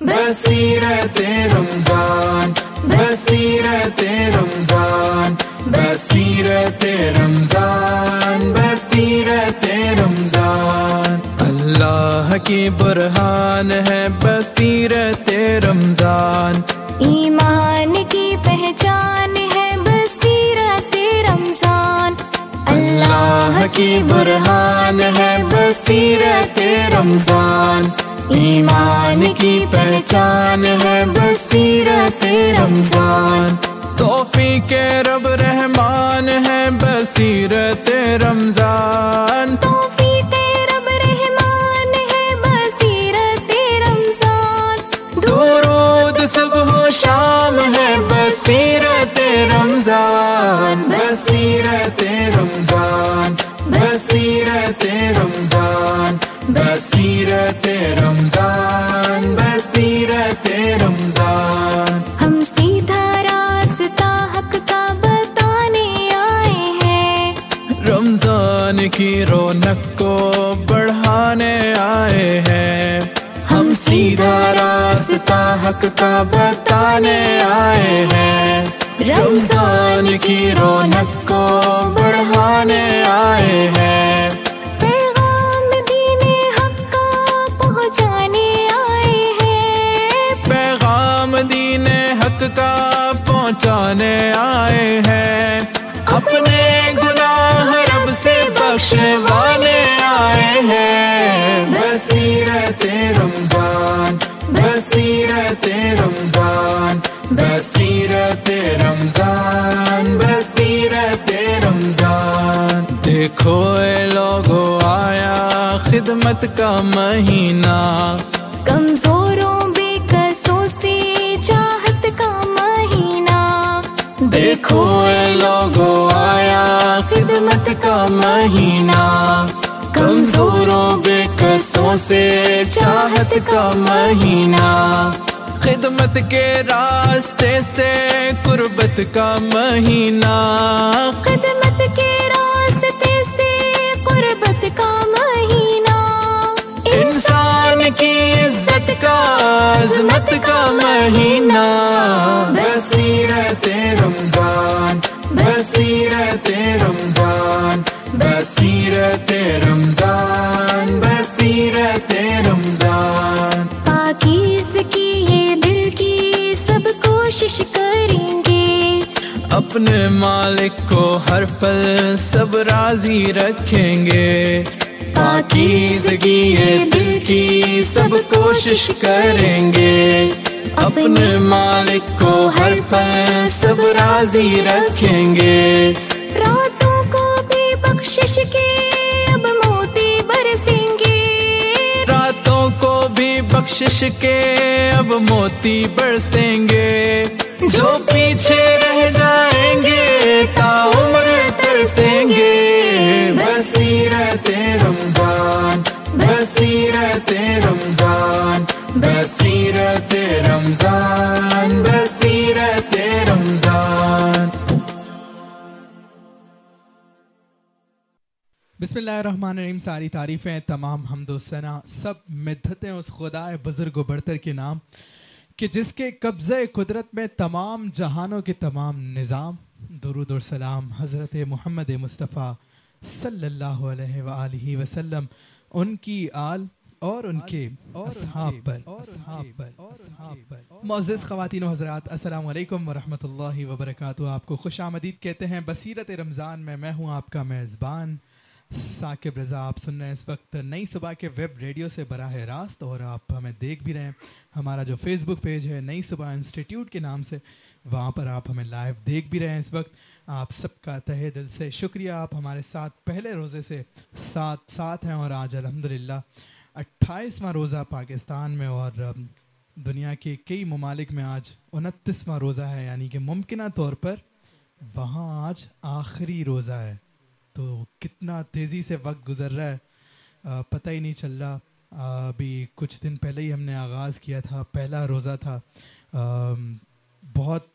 बसीरत-ए-रमज़ान, बसीरत-ए-रमज़ान, बसीरत-ए-रमज़ान, बसीरत-ए-रमज़ान। अल्लाह की बुरहान है बसीरत-ए-रमज़ान, ईमान की पहचान है बसीरत-ए-रमज़ान। अल्लाह की बुरहान है बसीरत-ए-रमज़ान, ईमान की पहचान है बसीरत-ए-रमज़ान। तौफीक-ए रब रहमान है बसीरत-ए-रमज़ान, तौफीक-ए रब रहमान है बसीरत-ए-रमज़ान। दुरूद सुबह शाम है बसीरत-ए-रमज़ान, बसीरत-ए-रमज़ान, बसीरत-ए-रमज़ान, बसीरत-ए-रमज़ान, बसीरत-ए-रमज़ान। हम सीधा रास्ता हक का बताने आए हैं, रमज़ान की रौनक को बढ़ाने आए हैं। हम सीधा रास्ता हक का बताने आए हैं, रमज़ान की रौनक को बढ़ाने आए हैं। का पहुँचाने आए हैं, अपने गुनाह रब से बख्शवाने आए हैं। बसीरत-ए-रमज़ान, बसीरत-ए-रमज़ान, बसीरत-ए-रमज़ान, बसीरत-ए-रमज़ान। देखो ए लोगो आया खिदमत का महीना, कमजोरों बेकसों से चाहत का महीना। देखो ए लोगों आया खिदमत का महीना, कमजोरों बेकसों से चाहत का महीना। खिदमत के रास्ते से कुर्बत का महीना, खिदमत के रास्ते से कुर्बत का महीना। इंसान की इज्जत का अज़मत का महीना। बसीरत-ए-रमज़ान, बसीरत-ए-रमज़ान, बसीरत-ए-रमज़ान, बसीरत-ए-रमज़ान। पाकीज़गी ये दिल की सब कोशिश करेंगे, अपने मालिक को हर पल सब राजी रखेंगे। पाकीज़गी ये दिल की सब कोशिश करेंगे, अपने मालिक को हर पल सब राजी रखेंगे। रातों को भी बख्शिश के अब मोती बरसेंगे, रातों को भी बख्शिश के अब मोती बरसेंगे। जो पीछे रह जाएंगे ता उम्र तरसेंगे। बसीरत-ए-रमज़ान, बसीरत-ए-रमज़ान, बसीरत-ए-रमज़ान, बसीरत-ए-रमज़ान। बिस्मिल्लाहिर्रहमानिर्रहीम। सारी तारीफ़ें, तमाम हम्दो सना, सब मिद्धतें उस खुदाए बुज़ुर्ग व बरतर के नाम कि जिसके कब्ज़े कुदरत में तमाम जहानों के तमाम निज़ाम। दुरूद और सलाम हज़रत मुहम्मद मुस्तफ़ा सल्लल्लाहु अलैहि वसल्लम, उनकी आल और उनके अस्हाब पर। मुअज़्ज़िज़ ख़वातीन और हज़रात, अस्सलामु अलैकुम व रहमतुल्लाहि व बरकातुहू। आपको खुश आमदीद कहते हैं बसीरत-ए-रमज़ान में। मैं हूँ आपका मेज़बान साकिब रज़ा। आप सुन रहे हैं इस वक्त नई सुबह के वेब रेडियो से बराहे रास्त, और आप हमें देख भी रहे हैं। हमारा जो फेसबुक पेज है नई सुबह इंस्टीट्यूट के नाम से, वहाँ पर आप हमें लाइव देख भी रहे हैं इस वक्त। आप सबका तहे दिल से शुक्रिया, आप हमारे साथ पहले रोज़े से साथ हैं। और आज अल्हम्दुलिल्लाह 28वां रोज़ा पाकिस्तान में और दुनिया के कई ममालिक में आज 29वां रोज़ा है, यानी कि मुमकिन तौर पर वहाँ आज आखिरी रोज़ा है। तो कितना तेज़ी से वक्त गुज़र रहा है, पता ही नहीं चल रहा। अभी कुछ दिन पहले ही हमने आगाज़ किया था, पहला रोज़ा था। बहुत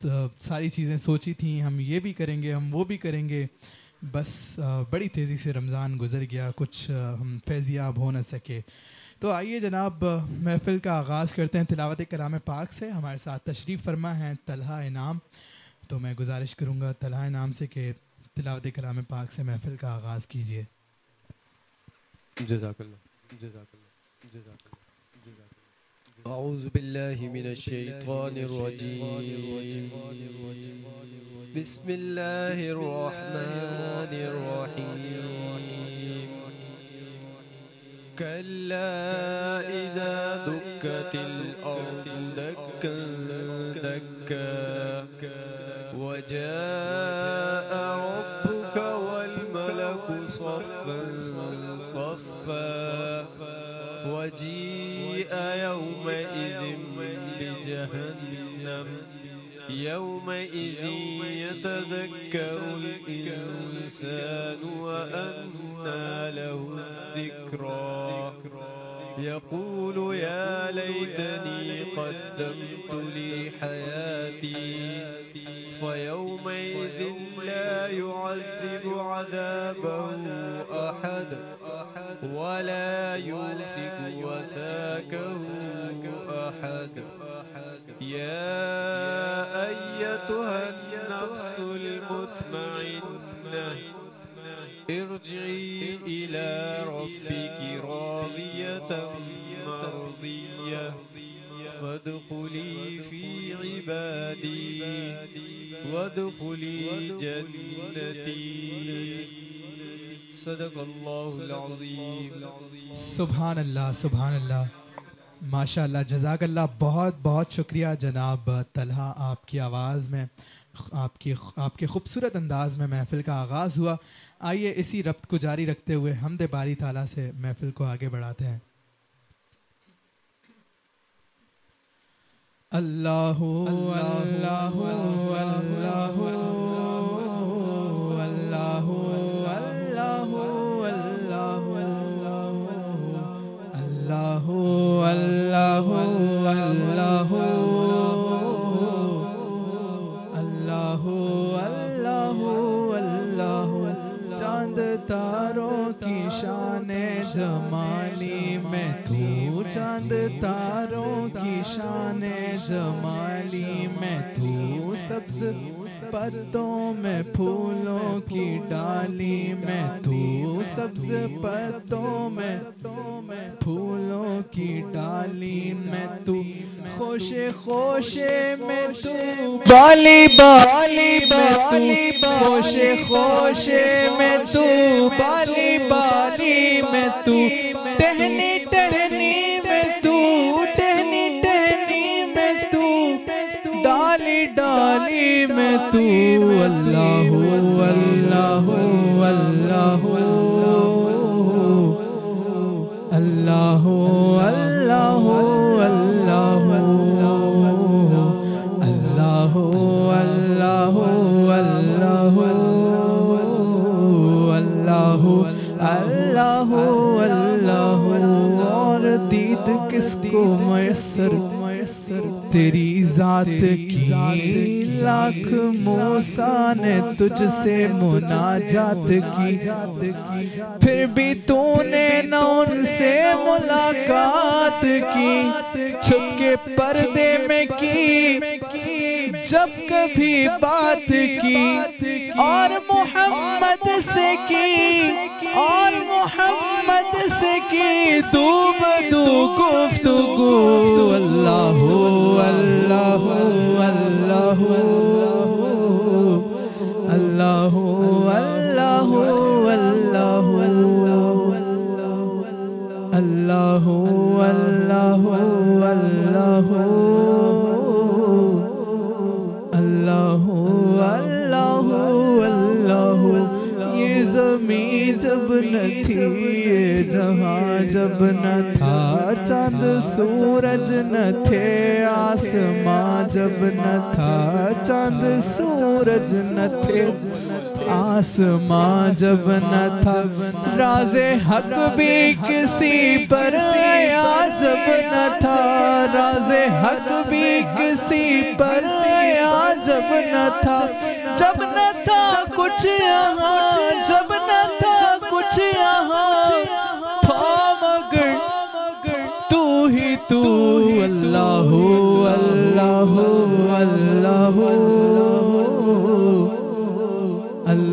सारी चीज़ें सोची थी, हम ये भी करेंगे, हम वो भी करेंगे, बस बड़ी तेज़ी से रमज़ान गुज़र गया। कुछ हम फैज़ियाब हो न सके। तो आइए जनाब महफिल का आगाज़ करते हैं तिलावत कलाम पाक से। हमारे साथ तशरीफ़ फरमा हैं तलहा इनाम। तो मैं गुजारिश करूँगा तलहा इनाम से कि तिलावत कलाम पाक से महफिल का आगाज़ कीजिए। जज़ाकल्लाह जज़ाकल्लाह जज़ाकल्लाह जज़ाकल्लाह। औज़ु बिल्लाहि मिनश शैतानिर रजीम। बिस्मिल्लाहिर रहमानिर रहीम। कल्ला इज़ा दुक्कतिल अर्दु दक्कन दक्का वजाअ रब्बुका वल मलकु सफ़्फ़ा وجيء يومئذ بجهنم يومئذ يتذكر الإنسان وأنسى له الذكرى يقول يا ليتني قدمت لي حياتي فيومئذ لا يعذب عذابه أحد ولا يوثق وثاقه أحد يا أيتها النفس المطمئنة ارجعي إلى ربك راضية مرضية فادخلي في عبادي وادخلي جنتي। सुभान अल्लाह सुभान अल्लाह माशाल्लाह जज़ाकल्लाह। बहुत बहुत शुक्रिया जनाब तलहा। आपकी आवाज़ में आपके ख़ूबसूरत अंदाज़ में महफिल का आगाज़ हुआ। आइए इसी रब्त को जारी रखते हुए हमदे बारी ताला से महफिल को आगे बढ़ाते हैं। अल्लाहु अल्लाहु अल्लाहु अल्लाहु अल्लाहु अल्लाहु अल्लाहु अल्लाहु अल्लाहु अल्लाहु। चांद तारों की शाने जमाली में तू, चांद तारों की शाने जमाली में तू, सब्ज़ पत्तों में फूलों की डाली में तू, सब्ज़ पत्तों में फूलों की डाली में तू, खोशे खोशे में तू बाली बाली में तू, खोशे खोशे में तू बाली बाली में तू, टहनी टहनी में तू, टहनी टहनी में तू, डाली डाली में तू। अल्लाहु अल्लाहु अल्लाहु अल्लाहु अल्लाहु अल्लाहु अल्लाहु अल्लाहु अल्लाहु अल्लाहु अल्लाहु। और दीद किसको मैसर तेरी जात की, लाख मूसा ने तुझसे मुनाजात की, फिर भी तूने न उनसे मुलाकात की, छुपके पर्दे में की जब कभी बात की, और मोहम्मद से की, और मोहम्मद से की तू बदू गुफ्तगू। अल्लाहु अल्लाहु अल्लाहु अल्लाहु अल्लाहु अल्लाहु अल्लाहु अल्लाहु अल्लाहु अल्लाहु अल्लाहु। ये ज़मीं जब न थी, ये जहाँ जब न था, चांद सूरज न थे, आसमां जब न था, चांद सूरज न थे, आसमां जब न था, राज़े हक भी किसी पर आया जब न था, राज़े हक भी किसी पर आया जब न था, जब न था कुछ यहाँ, जब न था कुछ यहाँ था मगर तू अल्लाह हो अल्लाह हो अल्लाह हो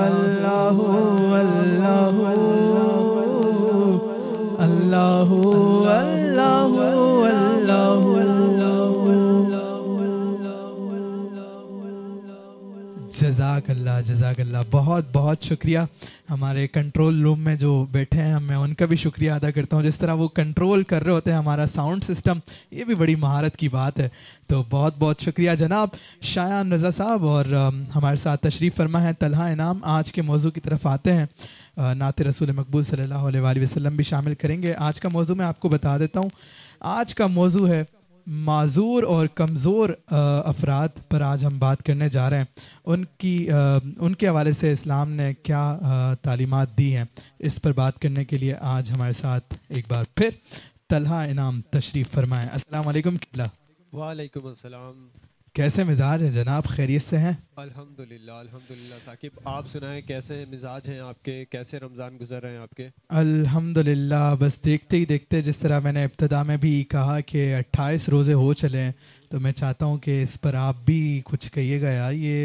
अल्लाह हो अल्लाह हो अल्लाह हो अल्लाह हो अल्लाह हो। जज़ाकल्लाह जज़ाकल्लाह, बहुत बहुत शुक्रिया। हमारे कंट्रोल रूम में जो बैठे हैं मैं उनका भी शुक्रिया अदा करता हूँ, जिस तरह वो कंट्रोल कर रहे होते हैं हमारा साउंड सिस्टम, ये भी बड़ी महारत की बात है। तो बहुत बहुत शुक्रिया जनाब शायान रज़ा साहब। और हमारे साथ तशरीफ़ फरमा है तलहा इनाम। आज के मौजू की तरफ आते हैं, नात रसूल मकबूल सल्लल्लाहु अलैहि वसल्लम भी शामिल करेंगे। आज का मौजू मैं आपको बता देता हूँ, आज का मौजू है माजूर और कमज़ोर अफराद पर आज हम बात करने जा रहे हैं। उनके हवाले से इस्लाम ने क्या तालीमात दी हैं, इस पर बात करने के लिए आज हमारे साथ एक बार फिर तलहा इनाम तशरीफ़ फरमाएं। अस्सलाम वालेकुम। वालेकुम अस्सलाम। कैसे मिजाज हैं जनाब, खैरियत से हैं? अल्हम्दुलिल्लाह अल्हम्दुलिल्लाह। साकिब आप सुनाएं, कैसे मिजाज हैं आपके, कैसे रमज़ान गुजर रहे हैं आपके? अल्हम्दुलिल्लाह, बस देखते ही देखते, जिस तरह मैंने इब्तिदा में भी कहा कि 28 रोज़े हो चले हैं, तो मैं चाहता हूं कि इस पर आप भी कुछ कहिएगा। यार ये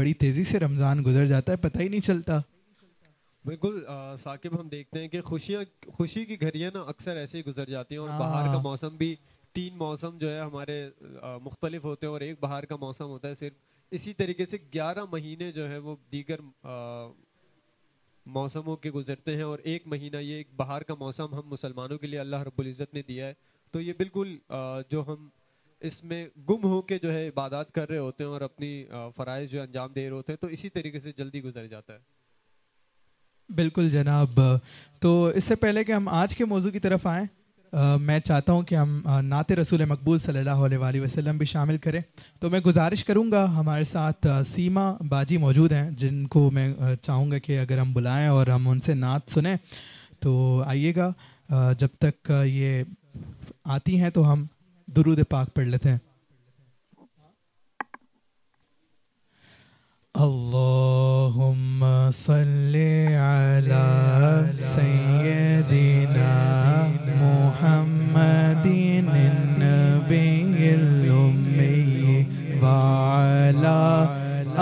बड़ी तेज़ी से रमज़ान गुजर जाता है, पता ही नहीं चलता। बिल्कुल साकिब, हम देखते हैं कि खुशी की घड़ियाँ ना अक्सर ऐसे ही गुजर जाती हैं। और बाहर का मौसम भी, तीन मौसम जो है हमारे मुख्तलिफ होते हैं और एक बाहर का मौसम होता है सिर्फ। इसी तरीके से 11 महीने जो है वो दीगर मौसमों के गुजरते हैं और एक महीना ये एक बाहर का मौसम हम मुसलमानों के लिए अल्लाह रब्बुल इज़्ज़त ने दिया है। तो ये बिल्कुल जो हम इसमें गुम हो के जो है इबादत कर रहे होते हैं और अपनी फ़राइज़ जो अंजाम दे रहे होते हैं, तो इसी तरीके से जल्दी गुजर जाता है। बिल्कुल जनाब। तो इससे पहले कि हम आज के मौजू की तरफ आएँ, मैं चाहता हूं कि हम नाते रसूल मकबूल सल्लल्लाहु अलैहि वसल्लम भी शामिल करें। तो मैं गुजारिश करूंगा, हमारे साथ सीमा बाजी मौजूद हैं, जिनको मैं चाहूंगा कि अगर हम बुलाएं और हम उनसे नात सुनें। तो आइएगा, जब तक ये आती हैं तो हम दुरूद पाक पढ़ लेते हैं। अल्लाहुम्मा सल्ली अला सय्यदिना मुहम्मदिन नबिय्यिल उम्मी व अला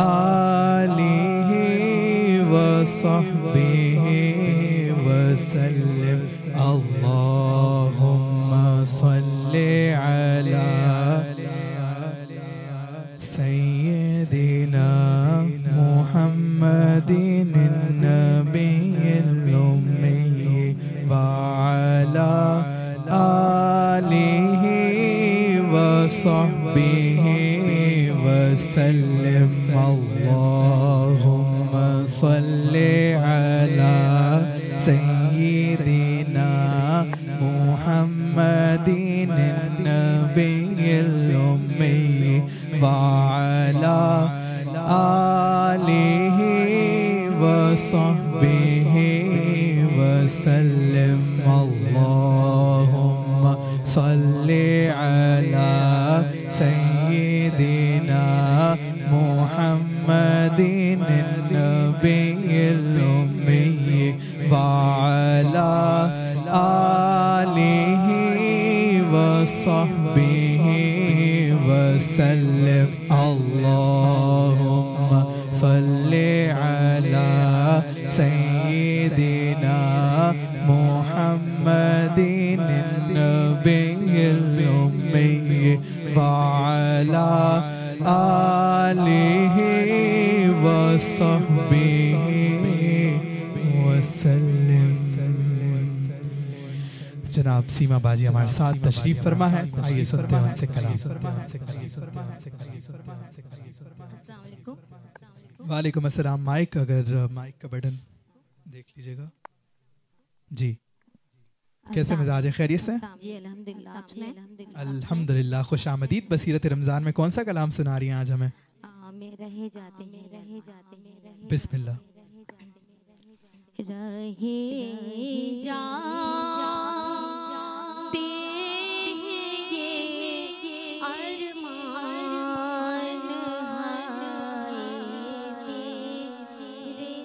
आलिहि व सहबिहि व सल्लम। अल्लाहुम्मा सल्ली अला सय्यदिना मुहम्मदिन नबिय्यिल उम्मी व अला आलिहि व सहबिहि व सल्लम। अल्लाहुम्मा सल्लि अला सय्यदिना मुहम्मदिन नबिय्यिल उम्मी व अला आलिहि व सहबिहि व सल्लम। अल्लाहुम्मा सल्लि अला सय्यदिना मुहम्मदिन नबिय्यिल उम्मी व अला आलिहि व सहबिहि व सल्लम। अल्लाहुम्मा सल्लि अला सय्यदिना मुहम्मदिन नबिय्यिल उम्मी व अला आलिहि व सहबिहि व सल्लम। जनाब सीमा बाजी हमारे साथ तशरीफ फरमा है, आइए सुनते हैं उनसे कलाम। वालेकुम अस्सलाम। माइक, अगर माइक का बटन देख लीजिएगा जी। कैसे मिजाज है, खैरियत से? अल्हम्दुलिल्लाह। खुश आमदीद। बसीरत रमज़ान में कौन सा कलाम सुना रही हैं आज हमें? बिस्मिल्लाह। रहे जाते हैं ये अरमान हाय मेरे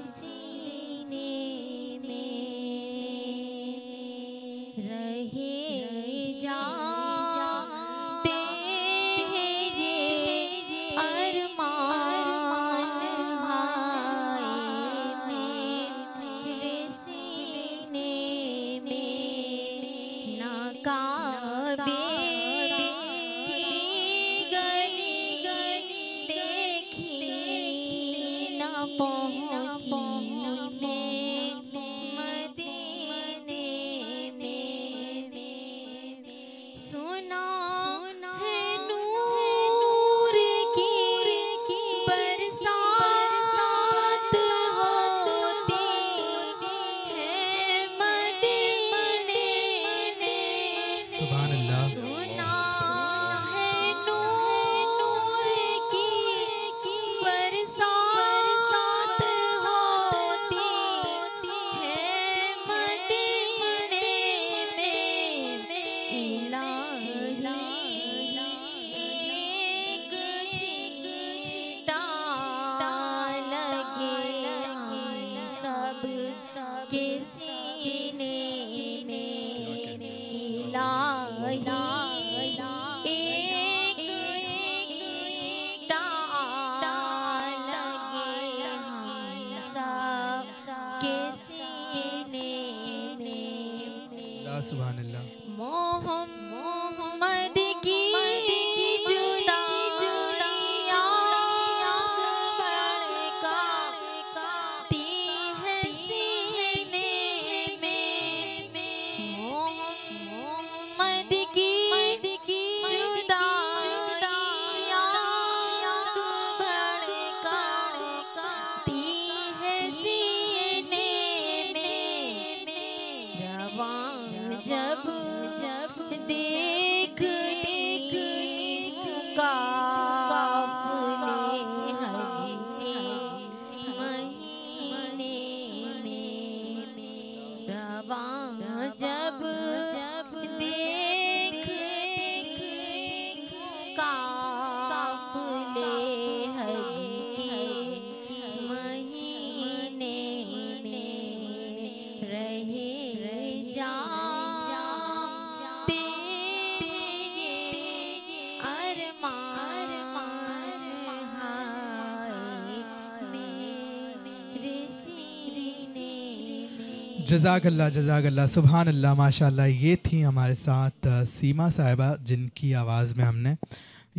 जज़ाकल्ला जज़ाकल्ला सुबहान अल्लाह माशाल्लाह। ये थी हमारे साथ सीमा साहिबा जिनकी आवाज़ में हमने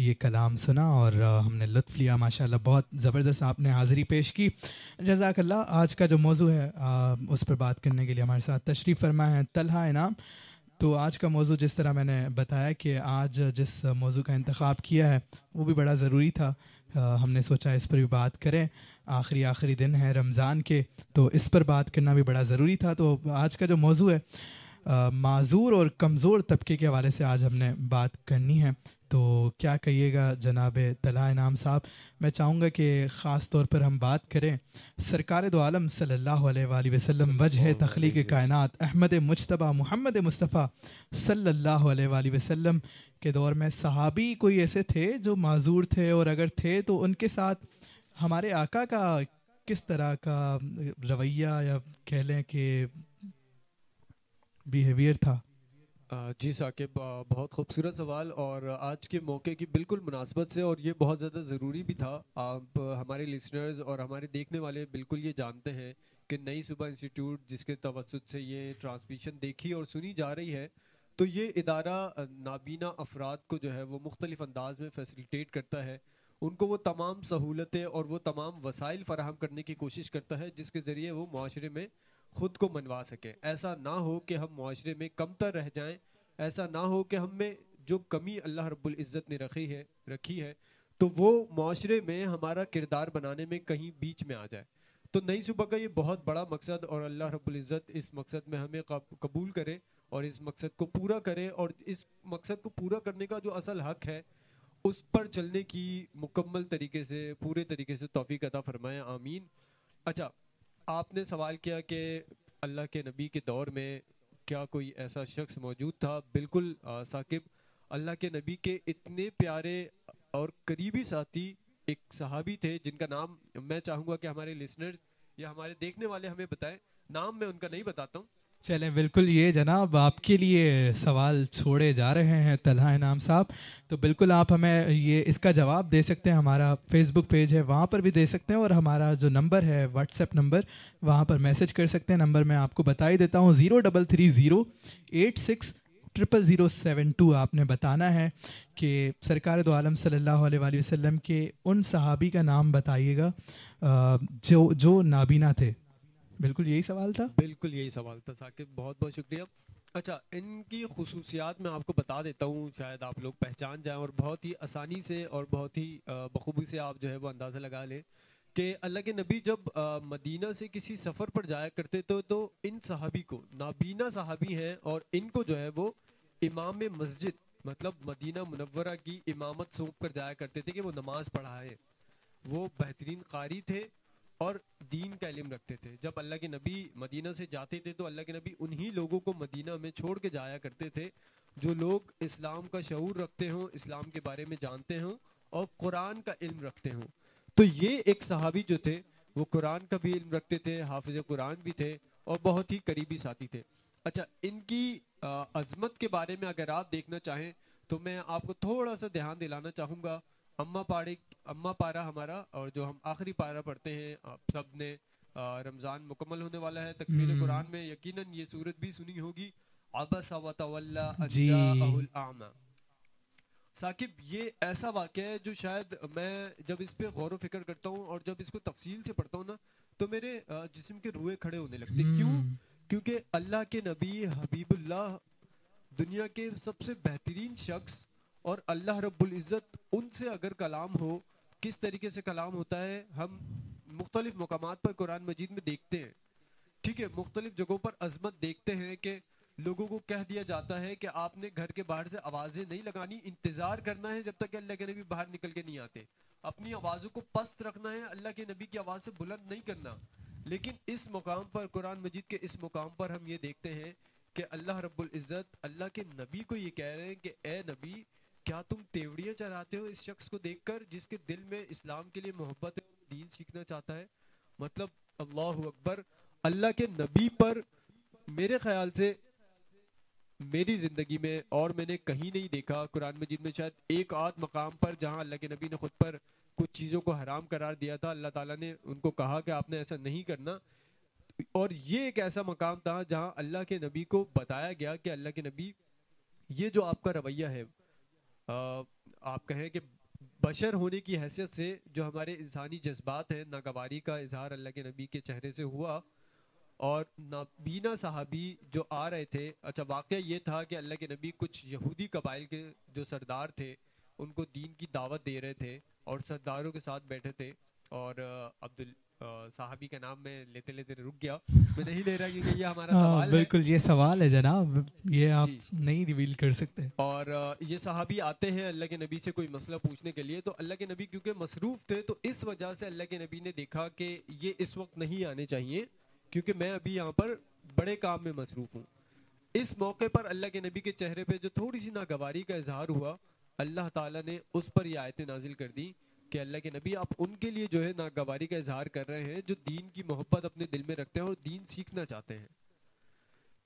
ये कलाम सुना और हमने लुत्फ़ लिया माशाल्लाह। बहुत ज़बरदस्त आपने हाज़िरी पेश की जज़ाकल्ला। आज का जो मौजू है उस पर बात करने के लिए हमारे साथ तशरीफ़ फरमा है तलहा इनाम। तो आज का मौजू जिस तरह मैंने बताया कि आज जिस मौजू का इंतख़ाब किया है वो भी बड़ा ज़रूरी था, हमने सोचा इस पर भी बात करें। आखिरी दिन है रमज़ान के, तो इस पर बात करना भी बड़ा ज़रूरी था। तो आज का जो मौजू है माजूर और कमज़ोर तबके के हवाले से आज हमने बात करनी है। तो क्या कहिएगा जनाब तलहा इनाम साहब, मैं चाहूँगा कि ख़ास तौर पर हम बात करें सरकार दो आलम सल्लल्लाहु अलैहि वसल्लम वजह तख्लीक़ कायनात अहमद मुज्तबा मुहम्मद मुस्तफ़ा सल्लल्लाहु अलैहि वसल्लम के दौर में सहाबी कोई ऐसे थे जो माजूर थे, और अगर थे तो उनके साथ हमारे आका का किस तरह का रवैया या कह लें कि बिहेवियर था? जी साकिब, बहुत खूबसूरत सवाल और आज के मौके की बिल्कुल मुनासबत से, और ये बहुत ज़्यादा ज़रूरी भी था। आप हमारे लिसनर्स और हमारे देखने वाले बिल्कुल ये जानते हैं कि नई सुबह इंस्टीट्यूट जिसके तवसुद से ये ट्रांसमिशन देखी और सुनी जा रही है, तो ये इदारा नाबीना अफराद को जो है वो मुख्तलिफ अंदाज में फैसिलिटेट करता है, उनको वो तमाम सहूलतें और वो तमाम वसाइल फराहम करने की कोशिश करता है जिसके ज़रिए वो माशरे में ख़ुद को मनवा सकें। ऐसा ना हो कि हम माशरे में कमतर रह जाएं, ऐसा ना हो कि हम में जो कमी अल्लाह रब्बुल इज़्ज़त ने रखी है तो वो माशरे में हमारा किरदार बनाने में कहीं बीच में आ जाए। तो नई सुबह का ये बहुत बड़ा मकसद, और अल्लाह रब्बुल इज़्ज़त इस मकसद में हमें कबूल करे और इस मकसद को पूरा करे, और इस मकसद को पूरा करने का जो असल हक़ है उस पर चलने की मुकम्मल तरीके से पूरे तरीके से तौफीक अता फरमाए, आमीन। अच्छा, आपने सवाल किया कि अल्लाह के नबी के दौर में क्या कोई ऐसा शख्स मौजूद था। बिल्कुल साकिब, अल्लाह के नबी के इतने प्यारे और करीबी साथी एक सहाबी थे जिनका नाम मैं चाहूँगा कि हमारे लिसनर या हमारे देखने वाले हमें बताएं, नाम मैं उनका नहीं बताता हूँ। चलें, बिल्कुल ये जनाब आपके लिए सवाल छोड़े जा रहे हैं तलहा इनाम साहब, तो बिल्कुल आप हमें ये इसका जवाब दे सकते हैं। हमारा फेसबुक पेज है, वहाँ पर भी दे सकते हैं, और हमारा जो नंबर है व्हाट्सएप नंबर, वहाँ पर मैसेज कर सकते हैं। नंबर मैं आपको बता ही देता हूँ 0330868 0007 आपने बताना है कि सरकार दो आलम सल्लल्लाहु अलैहि वसल्लम के उन सहाबी का नाम बताइएगा जो नाबीना थे। बिल्कुल यही सवाल था, बिल्कुल यही सवाल था साकिब, बहुत बहुत शुक्रिया। अच्छा, इनकी खसूसियात मैं आपको बता देता हूँ, शायद आप लोग पहचान जाएँ और बहुत ही आसानी से और बहुत ही बखूबी से आप जो है वो अंदाज़ा लगा लें कि अल्लाह के नबी जब मदीना से किसी सफ़र पर जाया करते तो इन सहाबी को, नाबीना सहाबी हैं और इनको जो है वो इमाम मस्जिद मतलब मदीना मुनव्वरा की इमामत सौंप कर जाया करते थे कि वो नमाज़ पढ़ाएँ। वो बेहतरीन कारी थे और दीन का इल्म रखते थे। जब अल्लाह के नबी मदीना से जाते थे तो अल्लाह के नबी उन्हीं लोगों को मदीना में छोड़ के जाया करते थे जो लोग इस्लाम का शऊर रखते हों, इस्लाम के बारे में जानते हों और कुरान का इल्म रखते हों। तो ये एक सहाबी जो थे वो कुरान का भी इल्म रखते थे, हाफिज़ कुरान भी थे और बहुत ही करीबी साथी थे। अच्छा, इनकी अज़मत के बारे में अगर आप देखना चाहें तो मैं आपको थोड़ा सा ध्यान दिलाना चाहूँगा। अम्मा पारा हमारा और जो हम आखिरी पारा पढ़ते हैं, आप सब ने रमज़ान मुकम्मल होने वाला है, तकमील कुरान में यकीनन ये सूरत भी सुनी होगी, अबस व तवल्ला अन जाअहुल आमा। साकिब, ये ऐसा वाक़या है जो शायद मैं जब इस पर गौर व फिक्र करता हूँ और जब इसको तफसील से पढ़ता हूँ ना तो मेरे जिस्म के रूए खड़े होने लगते। क्यों? क्योंकि अल्लाह के नबी हबीबुल्लाह, दुनिया के सबसे बेहतरीन शख्स, और अल्लाह रब्बुल इज़्ज़त उनसे अगर कलाम हो, किस तरीके से कलाम होता है हम मुख्तलिफ मकामात पर कुरान मजीद में देखते हैं, ठीक है, मुख्तलिफ जगहों पर अज़मत देखते हैं कि लोगों को कह दिया जाता है कि आपने घर के बाहर से आवाज़ें नहीं लगानी, इंतज़ार करना है जब तक कि अल्लाह के नबी बाहर निकल के नहीं आते, अपनी आवाज़ों को पस्त रखना है, अल्लाह के नबी की आवाज़ से बुलंद नहीं करना। लेकिन इस मुकाम पर, कुरान मजीद के इस मुकाम पर हम ये देखते हैं कि अल्लाह रब्बुल इज़्ज़त अल्लाह के नबी को ये कह रहे हैं कि ए नबी, क्या तुम तेवड़ियाँ चराते हो इस शख्स को देखकर जिसके दिल में इस्लाम के लिए मोहब्बत है, दीन सीखना चाहता है। मतलब अल्लाहु अकबर, अल्लाह के नबी पर मेरे ख्याल से मेरी ज़िंदगी में और मैंने कहीं नहीं देखा, कुरान मजीद में शायद एक आध मकाम पर जहां अल्लाह के नबी ने ख़ुद पर कुछ चीज़ों को हराम करार दिया था, अल्लाह ताला ने उनको कहा कि आपने ऐसा नहीं करना, और ये एक ऐसा मकाम था जहाँ अल्लाह के नबी को बताया गया कि अल्लाह के नबी, ये जो आपका रवैया है, आप कहें कि बशर होने की हैसियत से जो हमारे इंसानी जज्बात हैं, नागवारी का इजहार अल्लाह के नबी के चेहरे से हुआ, और नाबीना साहबी जो आ रहे थे। अच्छा, वाक़या ये था कि अल्लाह के नबी कुछ यहूदी कबाइल के जो सरदार थे उनको दीन की दावत दे रहे थे और सरदारों के साथ बैठे थे, और अब्दुल साहबी का नाम मैं लेते रुक गया, मैं नहीं ले रहा क्योंकि ये हमारा सवाल बिल्कुल है। ये सवाल है जनाब, ये आप नहीं रिवील कर सकते। और ये साहबी आते हैं अल्लाह के नबी से कोई मसला पूछने के लिए, तो अल्लाह के नबी क्योंकि मसरूफ़ थे तो इस वजह से अल्लाह के नबी ने देखा कि ये इस वक्त नहीं आने चाहिए क्योंकि मैं अभी यहाँ पर बड़े काम में मसरूफ़ हूँ। इस मौके पर अल्लाह के नबी के चेहरे पर जो थोड़ी सी नागवारी का इजहार हुआ, अल्लाह ताला ने उस पर ये आयतें नाजिल कर दी कि अल्लाह के नबी आप उनके लिए जो है नागवारी का इजहार कर रहे हैं जो दीन की मोहब्बत अपने दिल में रखते हैं और दीन सीखना चाहते हैं।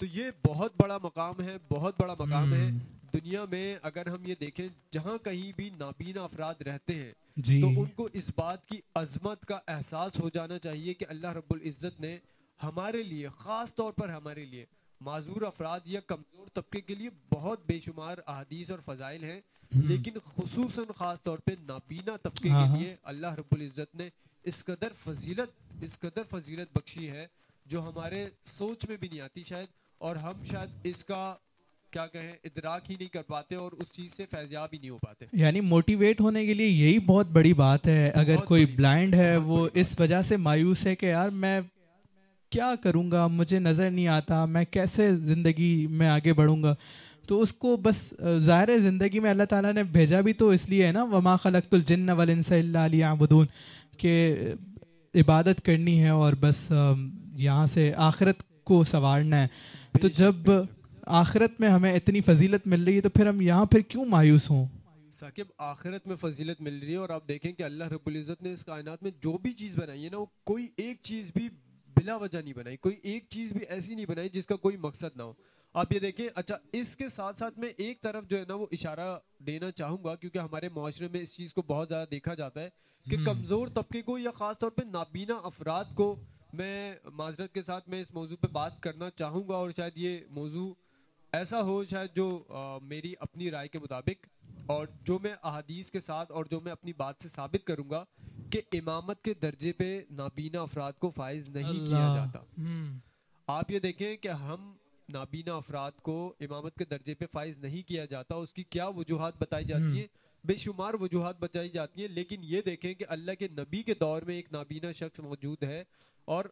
तो ये बहुत बड़ा मकाम है, बहुत बड़ा मकाम है। दुनिया में अगर हम ये देखें, जहाँ कहीं भी नाबीना अफराद रहते हैं तो उनको इस बात की अजमत का एहसास हो जाना चाहिए कि अल्लाह रब्बुल इज़्ज़त ने हमारे लिए, ख़ास तौर पर हमारे लिए माजूर अफराद या कमज़ोर तबके के लिए बहुत बेशुमार अहादीस और फ़ज़ाइल हैं, लेकिन खुसूसन ख़ास तौर पे नाबीना तबके के लिए अल्लाह रब्बुल इज़्ज़त ने इस कदर फजीलत बख्शी है जो हमारे सोच में भी नहीं आती शायद, और हम शायद इसका क्या कहें इदराक ही नहीं कर पाते और उस चीज़ से फैज़याब ही नहीं हो पाते। यानी मोटिवेट होने के लिए यही बहुत बड़ी बात है। अगर कोई ब्लाइंड है वो इस वजह से मायूस है कि यार मैं क्या करूँगा, मुझे नज़र नहीं आता, मैं कैसे ज़िंदगी में आगे बढ़ूँगा, तो उसको बस ज़ाहिर ज़िंदगी में अल्लाह ताला ने भेजा भी तो इसलिए है ना, वमा खलक़तुल जिन्न वल इंसा इल्ला लियअबुदून, के इबादत करनी है और बस यहाँ से आखिरत को संवारना है। तो जब आखिरत में हमें इतनी फजीलत मिल रही है तो फिर हम यहाँ फिर क्यों मायूस हों। साकिब, आखिरत में फजीलत मिल रही है और आप देखें कि अल्लाह रब्बुल इज़्ज़त ने इस कायनात में जो भी चीज़ बनाई है ना, वो कोई एक चीज़ भी बिला वजह नहीं बनाई, कोई एक चीज़ भी ऐसी नहीं बनाई जिसका कोई मकसद ना हो। आप ये देखें। अच्छा, इसके साथ साथ मैं एक तरफ जो है ना वो इशारा देना चाहूँगा क्योंकि हमारे माशरे में इस चीज़ को बहुत ज़्यादा देखा जाता है कि कमज़ोर तबके को या ख़ास तौर पे नाबीना अफराद को, मैं माजरत के साथ मैं इस मौजू पे बात करना चाहूँगा और शायद ये मौजू ऐसा हो शायद जो मेरी अपनी राय के मुताबिक और जो मैं अहादीस के साथ और जो मैं अपनी बात से साबित करूंगा कि इमामत के दर्जे पे नाबीना अफराद को फाइज नहीं किया जाता। आप ये देखें कि हम नाबीना अफराद को इमामत के दर्जे पे फाइज नहीं किया जाता, उसकी क्या वजूहात बताई जाती है, बेशुमार वजूहात बताई जाती है, लेकिन ये देखें कि अल्लाह के नबी के दौर में एक नाबीना शख्स मौजूद है और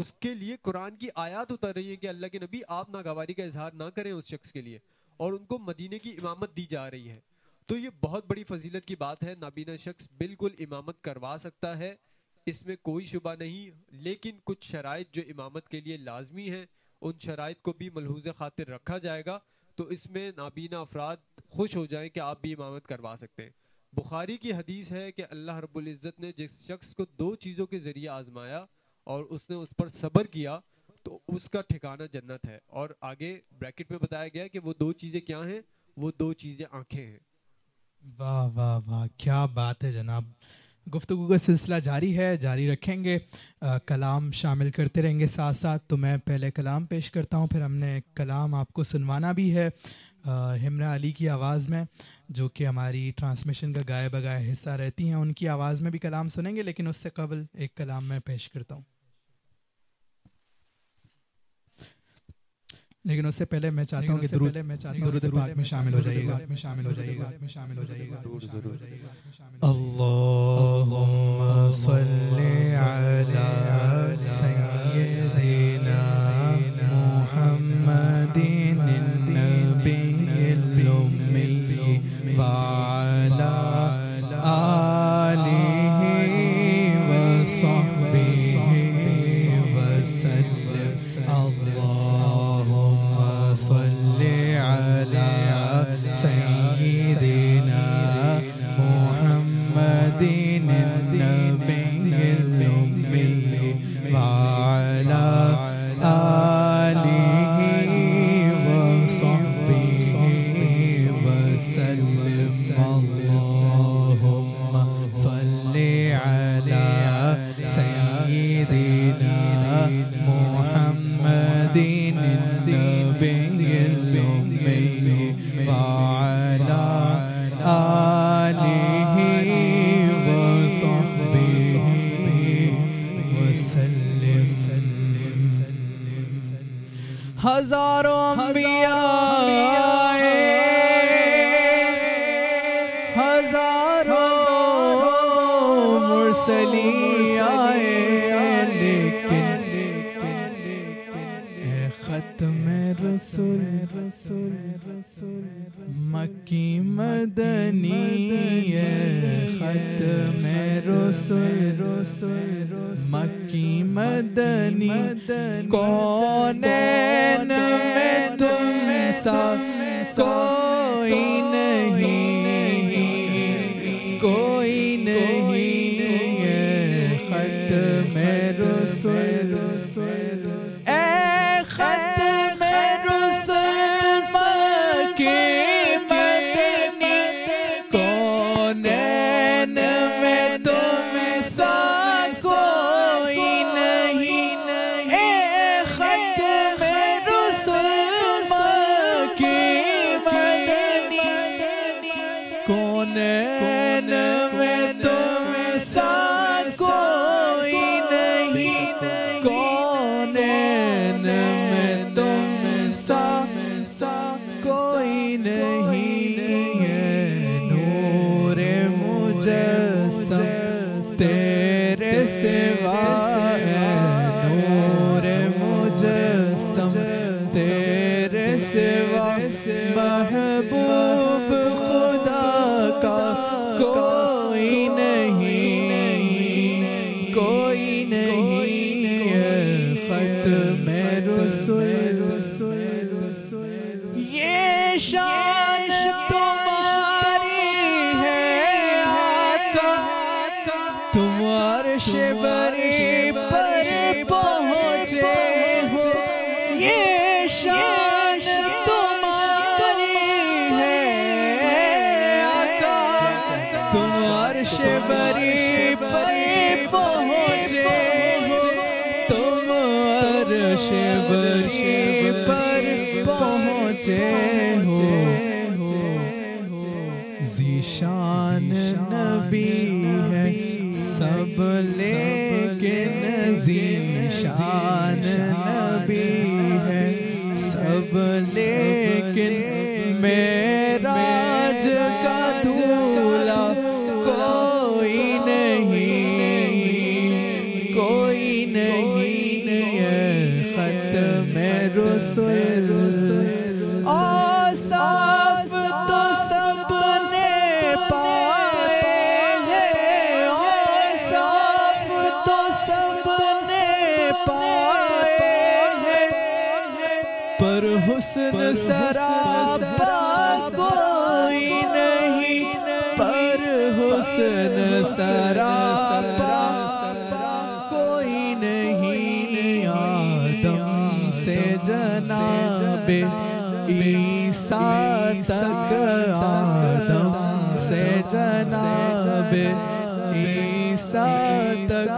उसके लिए कुरान की आयत उतर रही है कि अल्लाह के नबी आप नागवारी का इजहार ना करें उस शख्स के लिए, और उनको मदीने की इमामत दी जा रही है। तो ये बहुत बड़ी फजीलत की बात है, नाबीना शख्स बिल्कुल इमामत करवा सकता है, इसमें कोई शुबा नहीं, लेकिन कुछ शराइत जो इमामत के लिए लाजमी हैं उन शराइत को भी मलहूज़ खातिर रखा जाएगा। तो इसमें नाबीना अफराद खुश हो जाएं कि आप भी इमामत करवा सकते हैं। बुखारी की हदीस है कि अल्लाह रब्बुल इज़्ज़त ने जिस शख्स को दो चीज़ों के ज़रिए आजमाया और उसने उस पर सब्र किया तो उसका ठिकाना जन्नत है। और आगे ब्रैकेट में बताया गया कि वो दो चीज़ें क्या हैं, वो दो चीज़ें आँखें हैं। वाह वाह वाह, क्या बात है जनाब। गुफ्तगू का सिलसिला जारी है, जारी रखेंगे, कलाम शामिल करते रहेंगे साथ साथ। तो मैं पहले कलाम पेश करता हूँ, फिर हमने कलाम आपको सुनवाना भी है हिमरा अली की आवाज़ में, जो कि हमारी ट्रांसमिशन का गाय बगाय हिस्सा रहती हैं, उनकी आवाज़ में भी कलाम सुनेंगे। लेकिन उससे कबल एक कलाम मैं पेश करता हूँ, लेकिन उससे पहले मैं चाहता हूँ कि दुरूद पाक में शामिल हो जाइएगा, अल्लाहुम्मा सल्ली अला सय्यिदिना मुहम्मदिन नबिय्यिल उम्मी व अला आलिहि व सहबिहि व सल्लम। صلي على سيدنا محمد النبي الأمي وعلى آله وصحبه وسلم اللهم صل على سيدنا محمد النبي وعلى آله وصحبه وسلم। हजारों अंबिया आए, हजारों मुरसलीन आए, लेकिन खत्म रसूल मक्की मदनी है। खत्म रसूल मक्की मदनी कौनैन में तुम सा कोई नहीं, कोई नहीं है। खत्म रसूल महबूब खुदा का कोई नहीं, कोई नहीं है। खत्म रसूल ये शान तुम्हारी है आका, तुम अर्श बरी पर पहुँचे हो। ये शान पहुँचे हो, तुम नक्शे पर पहुँचे हो ज़ीशान नबी है सब लेके ज़ीशान नबी है सब लेके मेराज का दूल्हा कोई नहीं, कोई नहीं है ख़त्मे रसूल। हुस्न सरापा कोई नहीं, पर हुस्न सरापा कोई नहीं। आदम से जनाबे ईसा तक, आदम से जनाबे ईसा तक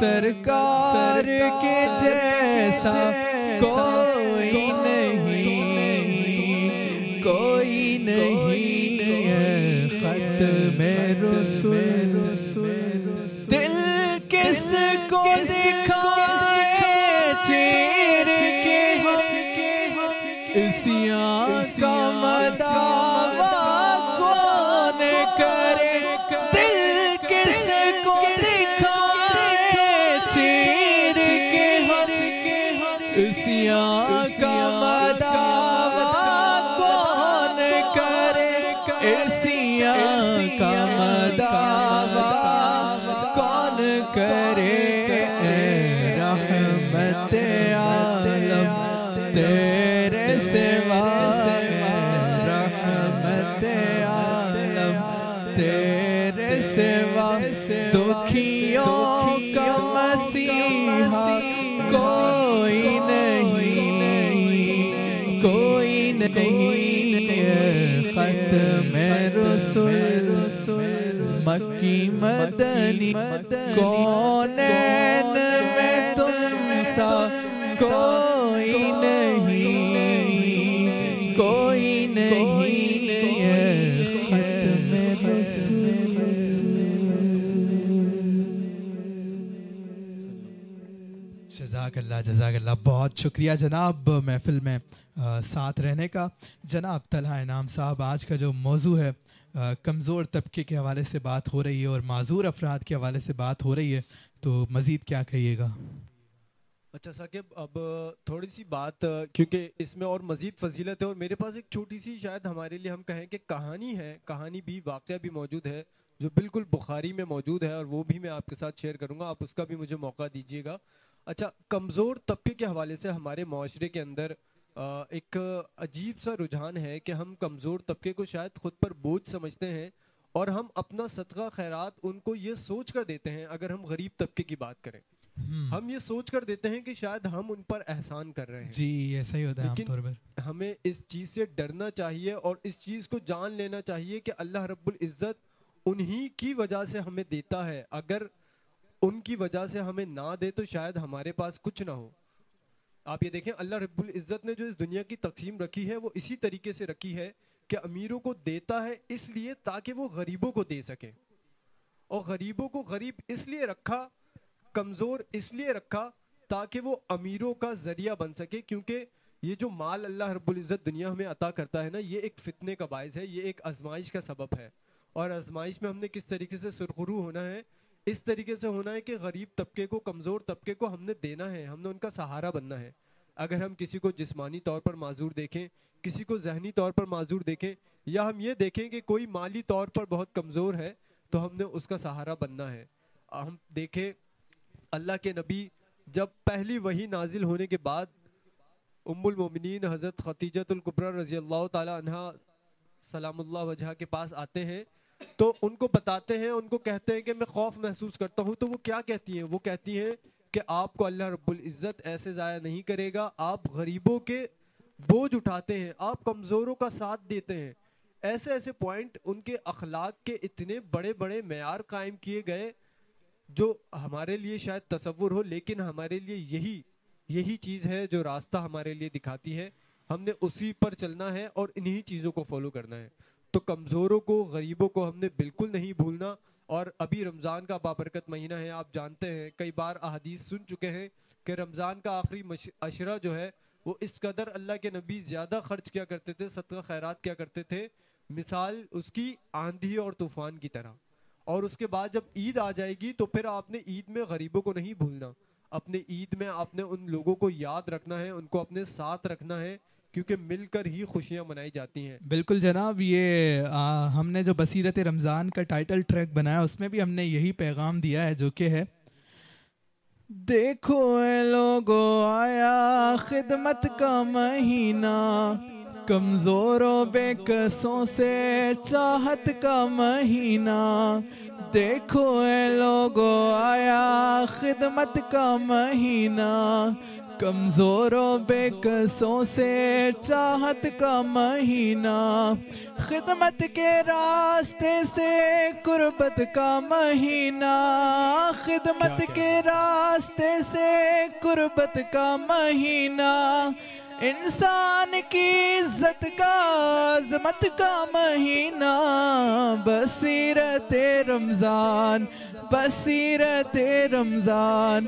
सरकार के जैसा कोई नहीं, कोई नहीं है ख़त्मे रसूल। दिल किसको दिखाए चीर के इस आँख का मदावा कौन करे। दिल किसको दिखाए चीर के इस का मदावा कौन करे, इसिया का मदावा कौन करे। रहमत आलम तेरे सिवा, रहमत आलम तेरे सिवा दुखियों का मसीहा कोई नहीं। ख़त्मे रसूल मक्की मदनी कौनैन में तुमसा कोई नहीं, कोई नहीं है ख़त्मे रसूल। जज़ाकल्लाह, जज़ाकल्लाह, बहुत शुक्रिया जनाब महफिल में साथ रहने का। जनाब तलहा इनाम साहब, आज का जो मौजू है कमज़ोर तबके के हवाले से बात हो रही है और माजूर अफराद के हवाले से बात हो रही है, तो मज़ीद क्या कहिएगा? अच्छा साकिब, अब थोड़ी सी बात, क्योंकि इसमें और मज़ीद फजीलत है और मेरे पास एक छोटी सी शायद हमारे लिए हम कहें कि कहानी है, कहानी भी वाक़या भी मौजूद है जो बिल्कुल बुखारी में मौजूद है और वो भी मैं आपके साथ शेयर करूँगा, आप उसका भी मुझे मौका दीजिएगा। अच्छा, कमज़ोर तबके के हवाले से हमारे माशरे के अंदर एक अजीब सा रुझान है कि हम कमज़ोर तबके को शायद ख़ुद पर बोझ समझते हैं और हम अपना सदका खैरात उनको ये सोच कर देते हैं, अगर हम गरीब तबके की बात करें हम ये सोच कर देते हैं कि शायद हम उन पर एहसान कर रहे हैं। जी ऐसा ही होता है आमतौर पर। हमें इस चीज़ से डरना चाहिए और इस चीज़ को जान लेना चाहिए कि अल्लाह रब्बुल इज़्ज़त उन्हीं की वजह से हमें देता है, अगर उनकी वजह से हमें ना दे तो शायद हमारे पास कुछ ना हो। आप ये देखें, अल्लाह रब्बुल इज़्ज़त ने जो इस दुनिया की तकसीम रखी है वो इसी तरीके से रखी है कि अमीरों को देता है इसलिए ताकि वो गरीबों को दे सके, और गरीबों को गरीब इसलिए रखा, कमज़ोर इसलिए रखा ताकि वो अमीरों का ज़रिया बन सके। क्योंकि ये जो माल अल्लाह रब्बुल इज़्ज़त दुनिया हमें अता करता है ना, ये एक फ़ितने का बायस है, ये एक आजमाइश का सबब है, और आजमाइश में हमने किस तरीके से सुरखरू होना है, इस तरीके से होना है कि गरीब तबके को, कमज़ोर तबके को हमने देना है, हमने उनका सहारा बनना है। अगर हम किसी को जिस्मानी तौर पर माजूर देखें, किसी को जहनी तौर पर माजूर देखें, या हम ये देखें कि कोई माली तौर पर बहुत कमज़ोर है तो हमने उसका सहारा बनना है। हम देखें अल्लाह के नबी जब पहली वही नाजिल होने के बाद उम्मुल मोमिनीन हज़रत खतीजतुल कुब्रा रज़ियल्लाहु तआला अन्हा सलामुल्लाह वजहा के पास आते हैं तो उनको बताते हैं, उनको कहते हैं कि मैं खौफ महसूस करता हूँ, तो वो क्या कहती हैं? वो कहती हैं कि आपको अल्लाह रब्बुल इज़्ज़त ऐसे ज़ाया नहीं करेगा, आप गरीबों के बोझ उठाते हैं, आप कमज़ोरों का साथ देते हैं। ऐसे ऐसे पॉइंट, उनके अखलाक के इतने बड़े बड़े मयार कायम किए गए जो हमारे लिए शायद तसव्वुर हो, लेकिन हमारे लिए यही यही चीज़ है जो रास्ता हमारे लिए दिखाती है, हमने उसी पर चलना है और इन्हीं चीज़ों को फॉलो करना है। तो कमज़ोरों को, गरीबों को हमने बिल्कुल नहीं भूलना। और अभी रमज़ान का बाबरकत महीना है, आप जानते हैं कई बार अहादीस सुन चुके हैं कि रमज़ान का आखिरी अशरा जो है वो इस कदर अल्लाह के नबी ज़्यादा खर्च किया करते थे, सदका खैरात किया करते थे, मिसाल उसकी आंधी और तूफ़ान की तरह। और उसके बाद जब ईद आ जाएगी तो फिर आपने ईद में गरीबों को नहीं भूलना, अपने ईद में आपने उन लोगों को याद रखना है, उनको अपने साथ रखना है, क्योंकि मिलकर ही खुशियां मनाई जाती हैं। बिल्कुल जनाब, ये हमने जो बसीरत रमज़ान का टाइटल ट्रैक बनाया उसमें भी हमने यही पैगाम दिया है, जो कि है देखो ऐ लोगों आया खिदमत का महीना, कमज़ोरों बेकसों से चाहत का महीना। देखो ऐ लोगों आया खिदमत का महीना, कमज़ोरों बेकसों से चाहत का महीना। खिदमत के रास्ते से कुर्बत का महीना, खिदमत के रास्ते से कुर्बत का महीना। इंसान की इज्जत का अज़मत का महीना। बसीरते रमज़ान, बसीरते रमज़ान,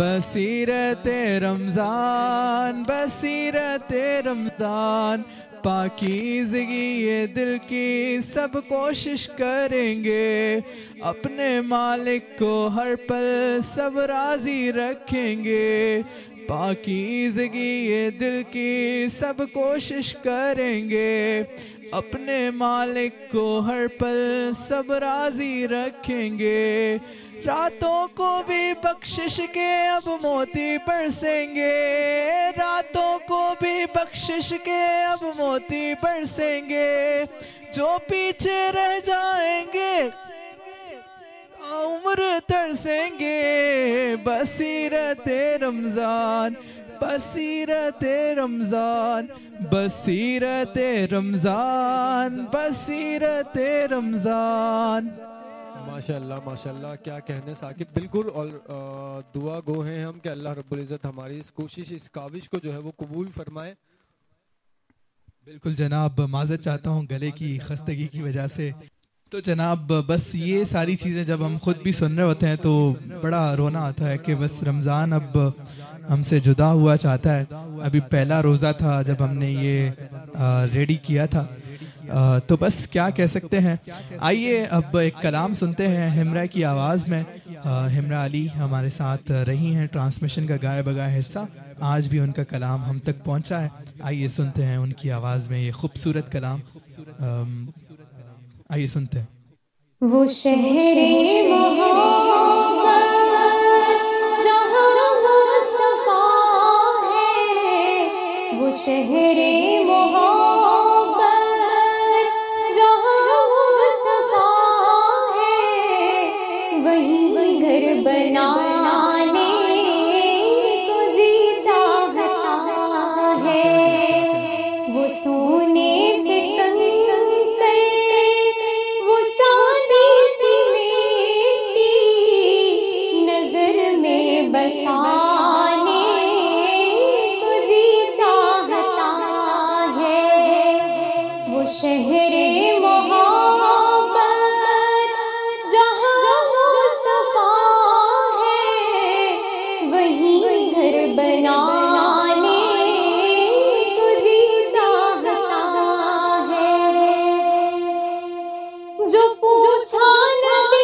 बसीरते रमज़ान, बसीरते रमज़ान। पाकीज़गी ये दिल की सब कोशिश करेंगे, अपने मालिक को हर पल सब राज़ी रखेंगे। पाकीज़गी ये दिल की सब कोशिश करेंगे, अपने मालिक को हर पल सब राज़ी रखेंगे। रातों को भी बख्शिश के अब मोती बरसेंगे, रातों को भी बख्शिश के अब मोती बरसेंगे। जो पीछे रह जाएंगे उम्र तरसेंगे। बसीरते रमज़ान, बसीरते रमज़ान, बसीरते रमज़ान, बसीरते रमज़ान। माशाल्लाह माशाल्लाह, क्या कहने साकिब, बिल्कुल। और दुआ गो हैं हम कि अल्लाह रब्बुल इज़्ज़त हमारी इस कोशिश, इस काविश को जो है वो कबूल फरमाए। बिल्कुल जनाब, माज़रत चाहता हूँ गले की खस्तगी की वजह से। तो जनाब बस ये सारी चीज़ें जब हम खुद भी सुन रहे होते हैं तो बड़ा रोना आता है कि बस रमज़ान अब हमसे जुदा हुआ चाहता है। अभी पहला रोज़ा था जब हमने ये रेडी किया था, तो बस क्या कह सकते हैं। आइए अब एक कलाम सुनते हैं हिमरा की आवाज़ में। हिमरा अली हमारे साथ रही हैं, ट्रांसमिशन का गाए बगाए हिस्सा। आज भी उनका कलाम हम तक पहुँचा है, आइए सुनते हैं उनकी आवाज़ में ये खूबसूरत कलाम। आइए सुनते हैं। वो शहरे मोहब्बत जहाँ मुस्तफा है, वो शहरे मोहब्बत जहाँ मुस्तफा है, वही वही घर बनाने को जी चाहता है। वो सोने से बसाने को जी चाहता है। वो शहरे मोहब्बत जहाँ मुस्तफा है, वही घर बनाने को जी चाहता है। जो पूछा घर पे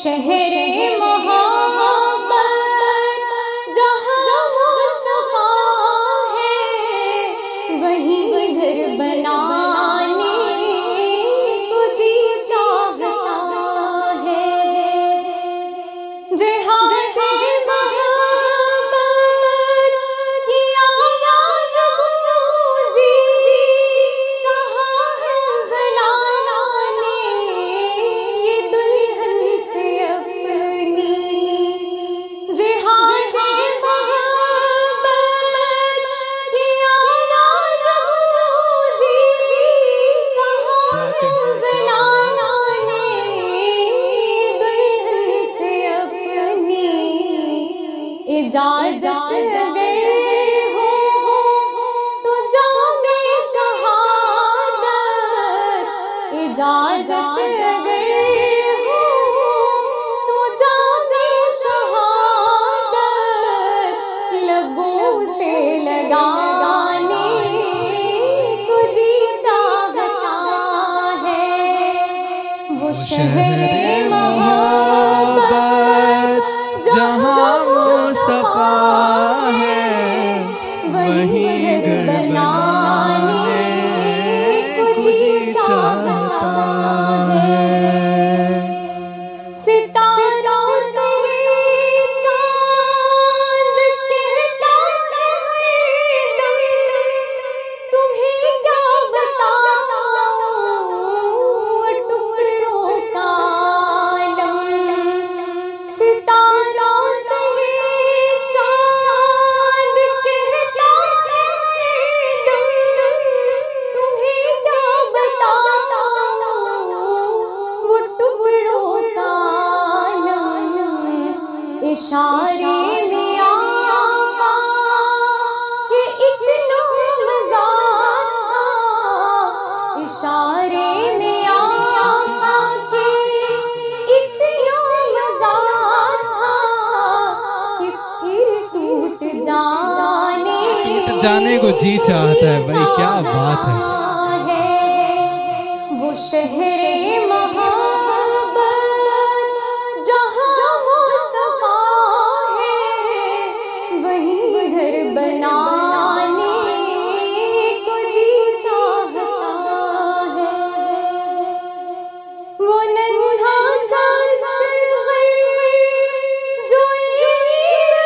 शहरे मोहब्बत जहाँ मुस्तफा है वहीं घर बनाने को जी चाहता है। शहरे मोहब्बत जहाँ मुस्तफा है वहीं घर बनाने तुझे चाहता है। सितारों से चाँद कहता है तुम्हें क्या बताऊं टुकड़ों का आलम। सितारों से चाँद कहता है तुम्हें क्या बताऊं वो टुकड़ों का आलम। इशारे में आका के एक मज़ा था, इशारे में आका के एक मज़ा था कि फिर टूट जाने को जी चाहता है। भाई क्या बात है। वो शहरे मोहब्बत जहाँ मुस्तफा है वहीं घर बनाने को जी चाहता है।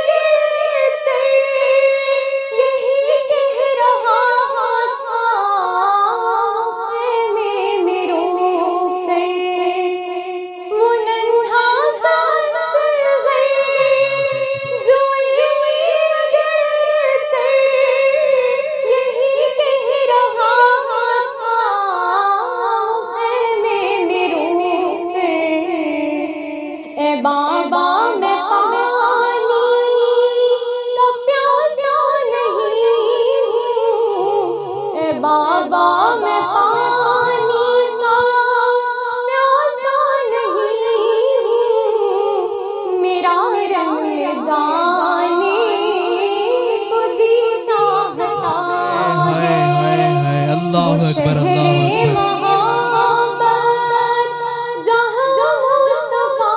वो नन्हा सा सगर जो यही कह रहा था मैं मेरो कर। वो नन्हा सा सगर जो यही कह रहा था मैं मेरो कर। ए बाबा मैं पानी का प्यासा नहीं हूँ, ए बाबा मैं पानी का प्यासा नहीं हूँ, मेरा रंग जाने को जी चाहता हाय हाय है। हाय अल्लाह अकबर अल्लाह शहरे अकबर। मोहब्बत जहाँ मुस्तफा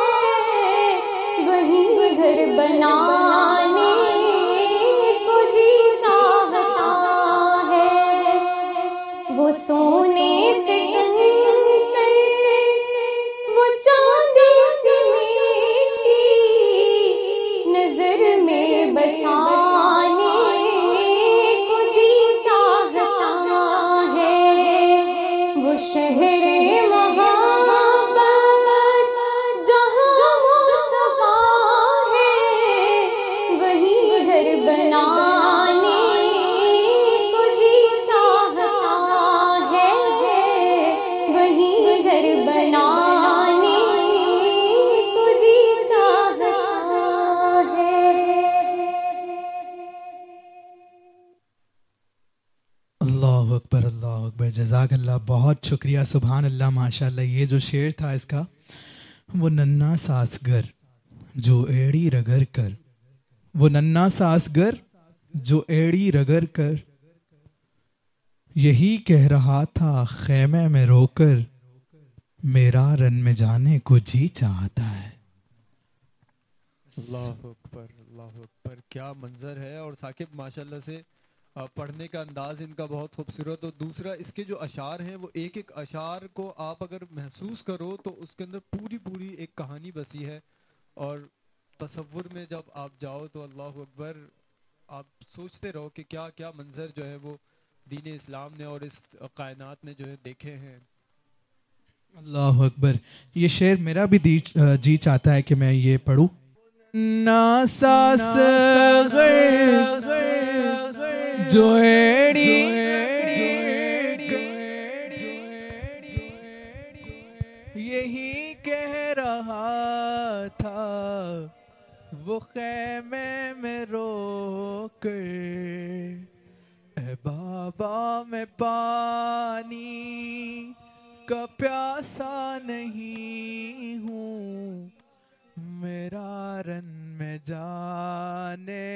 है वहीं घर बनाने को जी चाहता है। वो सोने से कंकर वो चांदी सी मीठी नजर में बसाने को जी चाहता है। वो शहरे मोहब्बत जहाँ मुस्तफा है वहीं घर बनाने को जी चाहता है, वहीं घर बनाने को जी चाहता है। अल्लाह अकबर अल्लाह अकबर। जजाक अल्लाह, बहुत शुक्रिया, सुबहान अल्लाह, माशाल्लाह। ये जो शेर था इसका, वो नन्ना सासगर जो एड़ी रगड़ कर, वो नन्ना सासगर जो एड़ी रगड़ कर यही कह रहा था खेमे में रोकर मेरा रन में जाने को जी चाहता है। अल्लाहु अकबर, क्या मंजर है। और साकिब माशाल्लाह से पढ़ने का अंदाज़ इनका बहुत खूबसूरत। और दूसरा इसके जो अशार हैं वो एक एक अशार को आप अगर महसूस करो तो उसके अंदर पूरी पूरी एक कहानी बसी है। और तसव्वुर में जब आप जाओ तो अल्लाहु अकबर, आप सोचते रहो कि क्या क्या मंजर जो है वो दीन इस्लाम ने और इस कायनात ने जो है देखे हैं। अल्लाह अकबर। ये शेर मेरा भी जी चाहता है कि मैं ये पढ़ूँ। ना सासर जो एड़ी यही कह रहा था वो खैमे में रोक ए बाबा मैं पानी का प्यासा नहीं हूँ, मेरा रन में जाने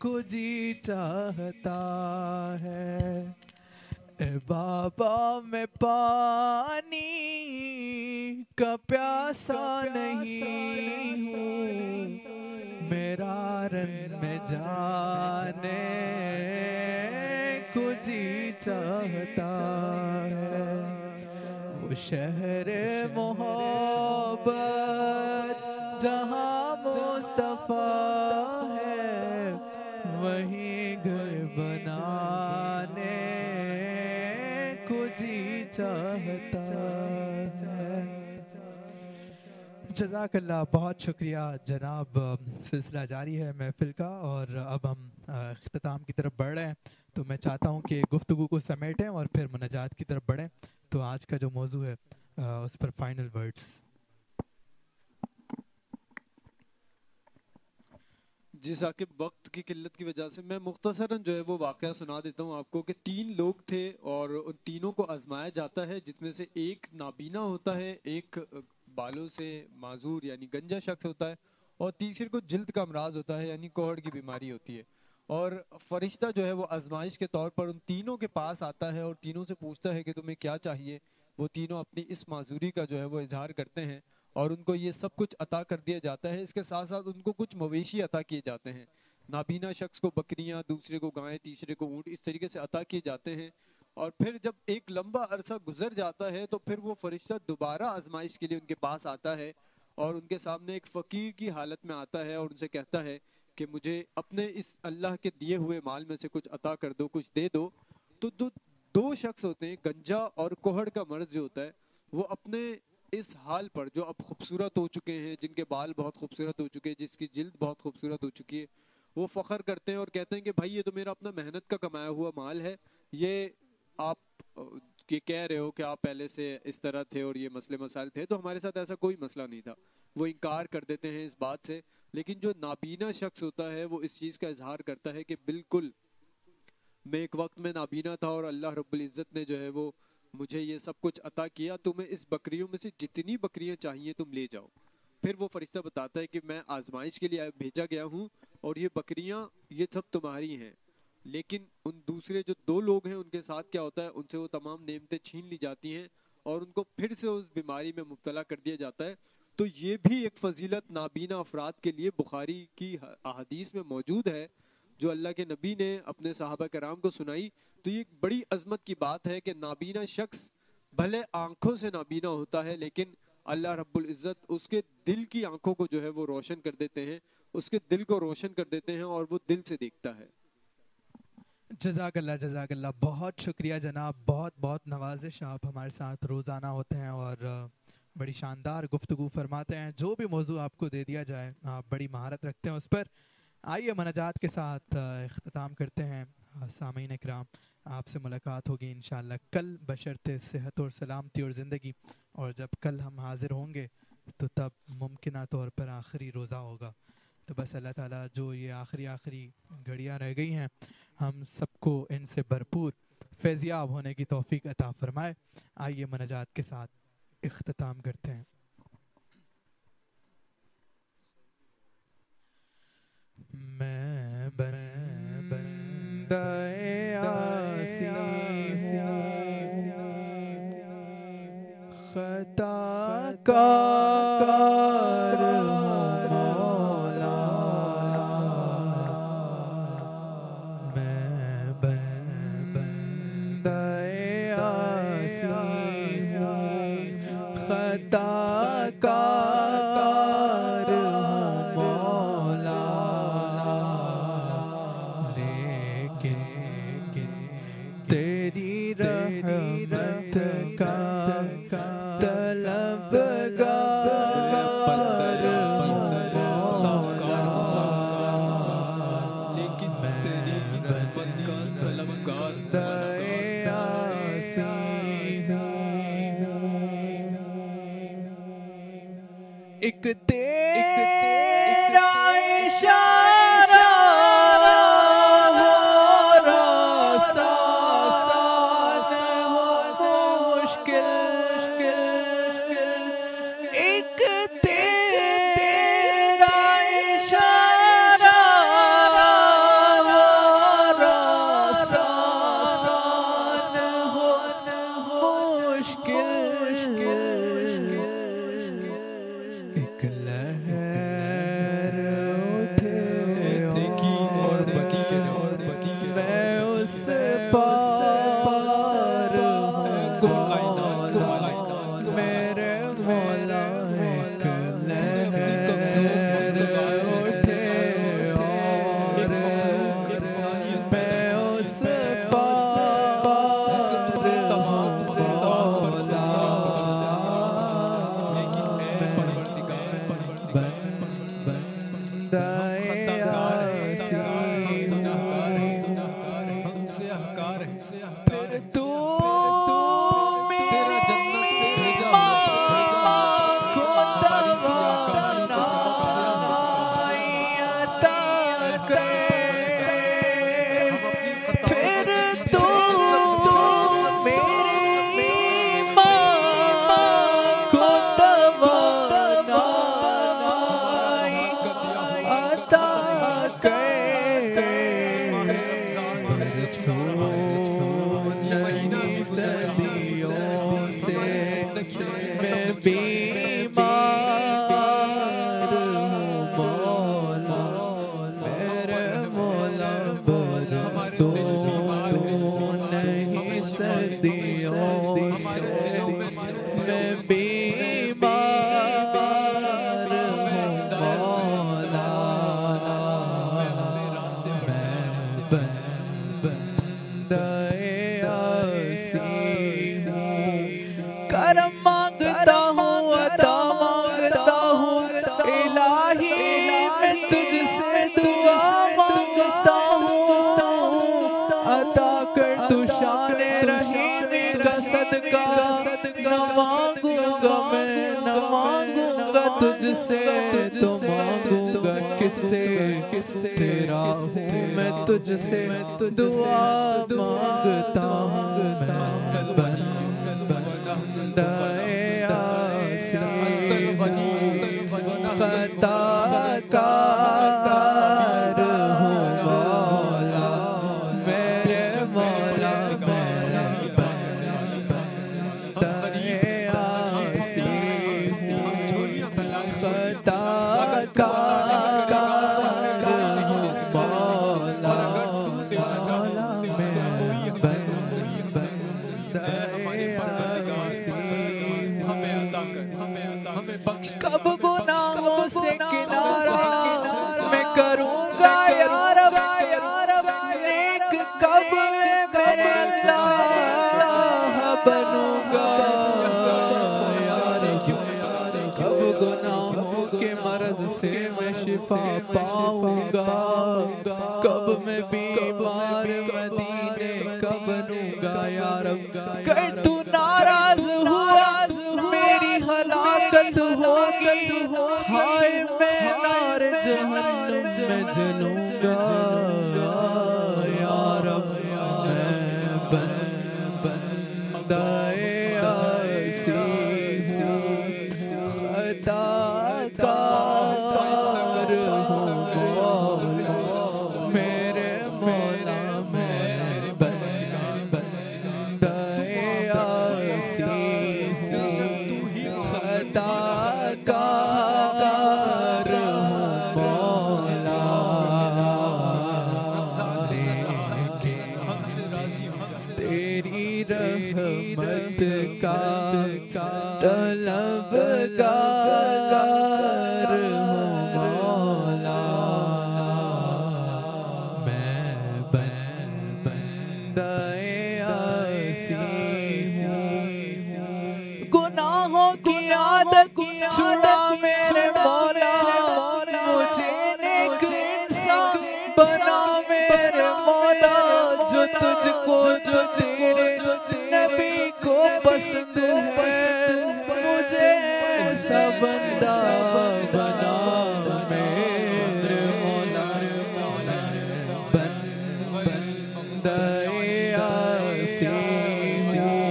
को जी चाहता है। ए बाबा मैं पानी का प्यासा नहीं हूँ, मेरा रन में जाने को जी चाहता है। शहर मोहब्बत जहाँ मुस्तफा है वहीं घर बनाने को जी चाहता है। जज़ाकल्लाह, बहुत शुक्रिया जनाब। सिलसिला जारी है महफिल का और अब हम इख्तिताम की तरफ बढ़ रहे हैं, तो मैं चाहता हूँ कि गुफ्तगू को समेटें और फिर मुनाजात की तरफ बढ़ें। तो आज का जो मौजू है उस पर फाइनल वर्ड्स। जी साकिब, वक्त की किल्लत की वजह से मैं मुख्तसरन जो है वो वाकया सुना देता हूँ आपको कि 3 लोग थे और उन तीनों को आजमाया जाता है, जिसमें से एक नाबीना होता है, एक बालों से माजूर यानी गंजा शख्स होता है और तीसरे को जिल्द का अमराज होता है यानी कोहड़ की बीमारी होती है। और फरिश्ता जो है वो आजमाइश के तौर पर उन तीनों के पास आता है और तीनों से पूछता है कि तुम्हें क्या चाहिए। वो तीनों अपनी इस माजूरी का जो है वो इजहार करते हैं और उनको ये सब कुछ अता कर दिया जाता है। इसके साथ साथ उनको कुछ मवेशी अता किए जाते हैं। नाबीना शख्स को बकरियां, दूसरे को गायें, तीसरे को ऊँट, इस तरीके से अता किए जाते हैं। और फिर जब एक लंबा अरसा गुजर जाता है तो फिर वो फरिश्ता दोबारा आजमाइश के लिए उनके पास आता है और उनके सामने एक फ़कीर की हालत में आता है और उनसे कहता है कि मुझे अपने इस अल्लाह के दिए हुए माल में से कुछ अता कर दो, कुछ दे दो। तो दो शख्स होते हैं, गंजा और कोहड़ का मर्ज जो होता है, वो अपने इस हाल पर जो अब खूबसूरत हो चुके हैं, जिनके बाल बहुत खूबसूरत हो चुके हैं, जिसकी जिल्द बहुत खूबसूरत हो चुकी है, वो फ़ख्र करते हैं और कहते हैं कि भाई ये तो मेरा अपना मेहनत का कमाया हुआ माल है। ये आप कि कह रहे हो कि आप पहले से इस तरह थे और ये मसले मसाइल थे, तो हमारे साथ ऐसा कोई मसला नहीं था। वो इनकार कर देते हैं इस बात से। लेकिन जो नाबीना शख्स होता है वो इस चीज़ का इजहार करता है कि बिल्कुल मैं एक वक्त में नाबीना था और अल्लाह रब्बुल इज़्ज़त ने जो है वो मुझे ये सब कुछ अता किया। तुम्हें इस बकरियों में से जितनी बकरियाँ चाहिए तुम ले जाओ। फिर वो फरिश्ता बताता है कि मैं आजमाइश के लिए भेजा गया हूँ और ये बकरियाँ ये सब तुम्हारी हैं। लेकिन उन दूसरे जो 2 लोग हैं उनके साथ क्या होता है, उनसे वो तमाम नेमतें छीन ली जाती हैं और उनको फिर से उस बीमारी में मुब्तला कर दिया जाता है। तो ये भी एक फजीलत नाबीना अफराद के लिए बुखारी की अहादीस में मौजूद है, जो अल्लाह के नबी ने अपने सहाबा कराम को सुनाई। तो ये एक बड़ी अजमत की बात है कि नाबीना शख्स भले आँखों से नाबीना होता है लेकिन अल्लाह रब्बुल इज़्ज़त उसके दिल की आँखों को जो है वो रोशन कर देते हैं, उसके दिल को रोशन कर देते हैं और वो दिल से देखता है। जज़ाकल्लाह, जज़ाकल्लाह, बहुत शुक्रिया जनाब। बहुत बहुत नवाजिश, आप हमारे साथ रोज़ाना होते हैं और बड़ी शानदार गुफ्तगू फरमाते हैं। जो भी मौजू आपको दे दिया जाए आप बड़ी महारत रखते हैं उस पर। आइए मुनाजात के साथ इख्तिताम करते हैं। सामीन इकराम, आपसे मुलाकात होगी इंशाल्लाह कल, बशर्ते सेहत और सलामती और ज़िंदगी। और जब कल हम हाजिर होंगे तो तब मुमकिन तौर पर आखिरी रोज़ा होगा। तो बस अल्लाह ताला जो ये आखिरी घड़ियाँ रह गई हैं हम सबको इनसे भरपूर फैज़याब होने की तौफीक अता फरमाए। आइए मुनाजात के साथ इख्तिताम करते हैं। मैं बंदा कार मौलाना मैं बंदे आसीज़ खताकार मौलाना लेके तेरी रहमत का एक तेरा इशारा हो साथ हो मुश्किल एक तेरा इशारा हो साथ हो मुश्किल तुझसे तो मांगूंगा किससे किससे तेरा मैं तुझसे दुआ मांगता हूँ से मैं शिफा पाऊंगा कब मैं बीमार मदीने का बनूंगा या रब कर तू नाराज हुआ मेरी हलाकत होगी हाय मैं नार जहन्नम में जलूंगा या रब तेरी रहमत का तलबगार हूँ मौला, मैं बंदा आसी हूँ, गुनाहों की आदत छुड़ा मेरे मौला, मुझे नेक इंसान बना मेरे मौला, जो तुझको जो तेरे नबी को पसंद है, मुझे ऐसा बंदा बना मेरे मौला, बंदा आसी हूँ,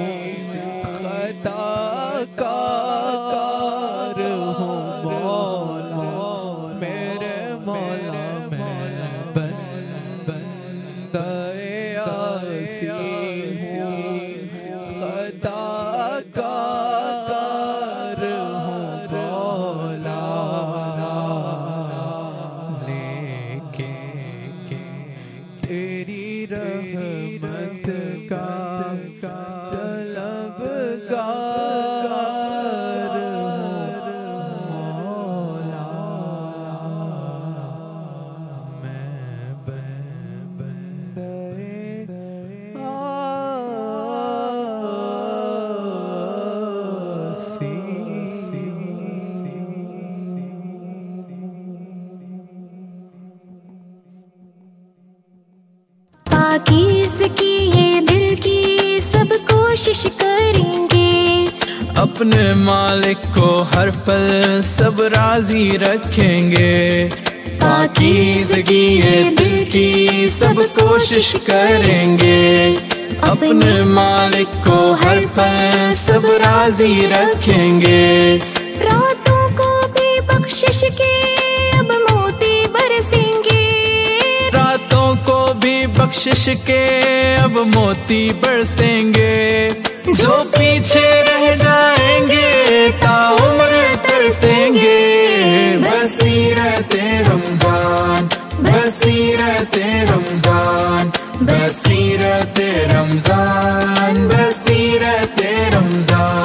खताकार हूँ मौला, मेरे मौला, मेरा बंदा खताकार हूँ मौला, लेके के तेरी रहमत का तलबगार हूँ मौला, मैं पाकीज़ की ये दिल की सब कोशिश करेंगे, अपने मालिक को हर पल सब राजी रखेंगे, पाकीज़ की ये दिल की सब कोशिश करेंगे, अपने मालिक को हर पल सब राजी रखेंगे, रातों को भी बख्शिश के अब मोती बरसेंगे, रातों को भी बख्शिश के अब मोती बरसेंगे, जो पीछे रह जाएंगे ताउम्र तरसेंगे, बसीरते रमजान, बसीरते रमजान, बसीरते रमजान, बसीरते रमजान।